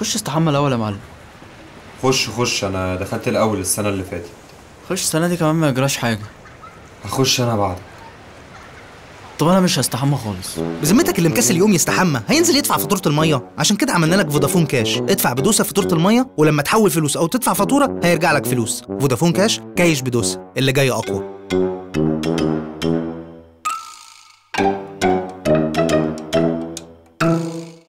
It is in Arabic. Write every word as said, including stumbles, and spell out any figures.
خش استحمى الاول يا معلم. خش خش انا دخلت الاول السنه اللي فاتت. خش السنه دي كمان ما يجراش حاجه. هخش انا بعدك. طب انا مش هستحمى خالص. بذمتك اللي مكسل يوم يستحمى هينزل يدفع فاتوره الميه؟ عشان كده عملنا لك فودافون كاش، ادفع بدوسه فاتوره الميه ولما تحول فلوس او تدفع فاتوره هيرجع لك فلوس. فودافون كاش، كايش بدوسه، اللي جاي اقوى.